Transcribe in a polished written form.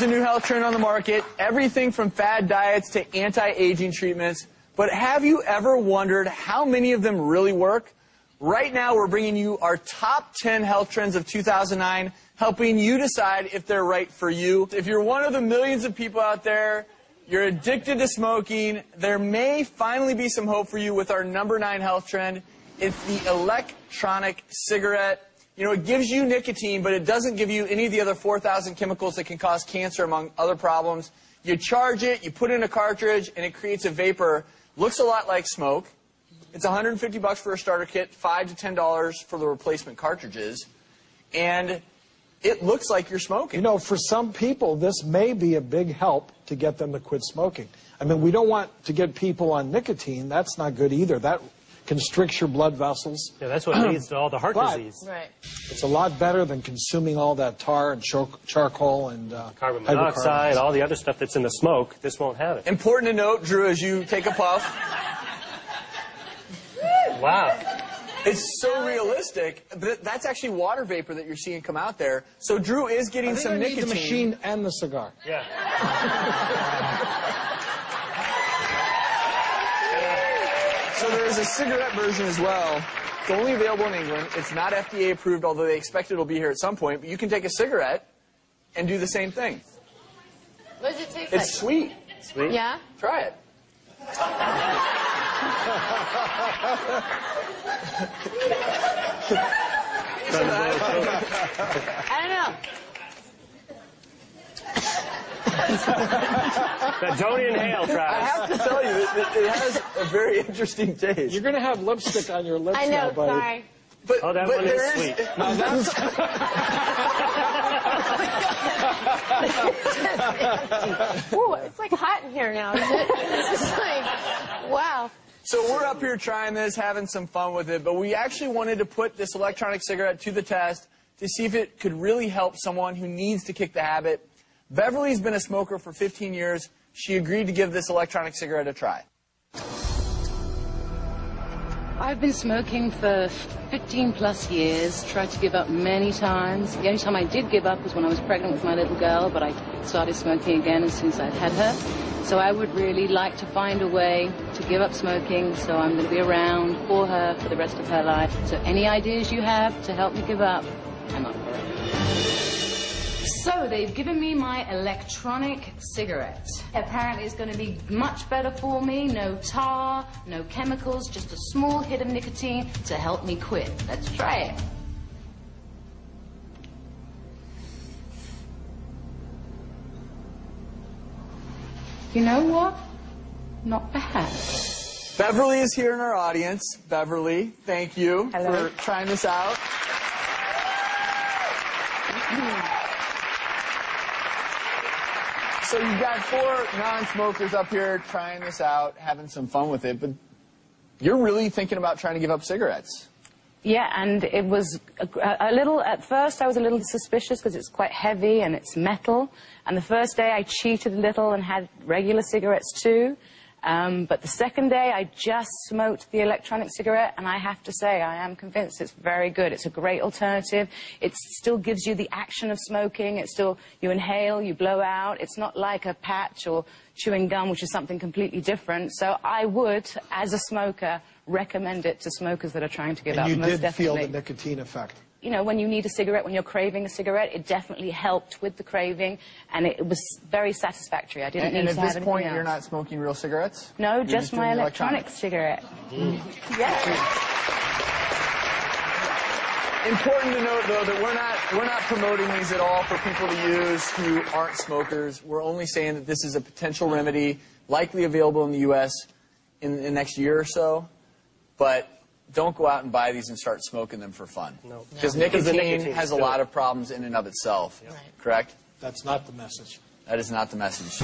There's a new health trend on the market, everything from fad diets to anti-aging treatments. But have you ever wondered how many of them really work? Right now, we're bringing you our top 10 health trends of 2009, helping you decide if they're right for you. If you're one of the millions of people out there, you're addicted to smoking, there may finally be some hope for you with our number 9 health trend. It's the electronic cigarette. You know, it gives you nicotine, but it doesn't give you any of the other 4,000 chemicals that can cause cancer, among other problems. You charge it, you put it in a cartridge, and it creates a vapor. Looks a lot like smoke. It's $150 for a starter kit, $5 to $10 for the replacement cartridges. And it looks like you're smoking. You know, for some people, this may be a big help to get them to quit smoking. I mean, we don't want to get people on nicotine. That's not good either. That constricts your blood vessels. Yeah, that's what leads to all the heart disease. Right. It's a lot better than consuming all that tar and charcoal and carbon monoxide, all the other stuff that's in the smoke. This won't have it. Important to note, Drew, as you take a puff. Wow. It's so realistic. But that's actually water vapor that you're seeing come out there. So Drew is getting some nicotine. I need the machine and the cigar. Yeah. So there is a cigarette version as well. It's only available in England. It's not FDA approved, although they expect it'll be here at some point. But you can take a cigarette and do the same thing. What does it taste like? It's sweet. Sweet? Yeah. Try it. I don't know. Don't inhale, Travis. I have to tell you, it has a very interesting taste. You're going to have lipstick on your lips now, buddy. I know, sorry. But, oh, that one is sweet. No, that's... Ooh, it's like hot in here now, isn't it? It's just like, wow. So we're up here trying this, having some fun with it, but we actually wanted to put this electronic cigarette to the test to see if it could really help someone who needs to kick the habit. Beverly's been a smoker for 15 years. She agreed to give this electronic cigarette a try. I've been smoking for 15 plus years, tried to give up many times. The only time I did give up was when I was pregnant with my little girl, but I started smoking again as soon as I'd had her. So I would really like to find a way to give up smoking, so I'm going to be around for her for the rest of her life. So any ideas you have to help me give up, I'm up for it. So they've given me my electronic cigarette. Apparently it's going to be much better for me. No tar, no chemicals, just a small hit of nicotine to help me quit. Let's try it. You know what? Not bad. Beverly is here in our audience. Beverly, thank you for trying this out. So you've got 4 non-smokers up here trying this out, having some fun with it, but you're really thinking about trying to give up cigarettes. Yeah, and it was a little, at first I was a little suspicious because it's quite heavy and it's metal, and the first day I cheated a little and had regular cigarettes too, but the second day I just smoked the electronic cigarette, and I have to say I am convinced it's very good. It's a great alternative. It still gives you the action of smoking. It still, you inhale, you blow out. It's not like a patch or chewing gum, which is something completely different. So I would, as a smoker, recommend it to smokers that are trying to give up. You did feel the nicotine effect. You know, when you need a cigarette, when you're craving a cigarette, it definitely helped with the craving, and it was very satisfactory. I didn't need to have anything else. And at this point, you're not smoking real cigarettes? No, just my electronic cigarette. Mm-hmm. Yeah. Important to note, though, that we're not promoting these at all for people to use who aren't smokers. We're only saying that this is a potential remedy, likely available in the U.S. in the next year or so, but... Don't go out and buy these and start smoking them for fun. No. Because nicotine has a lot of problems in and of itself. Yep. Right. Correct? That's not the message. That is not the message.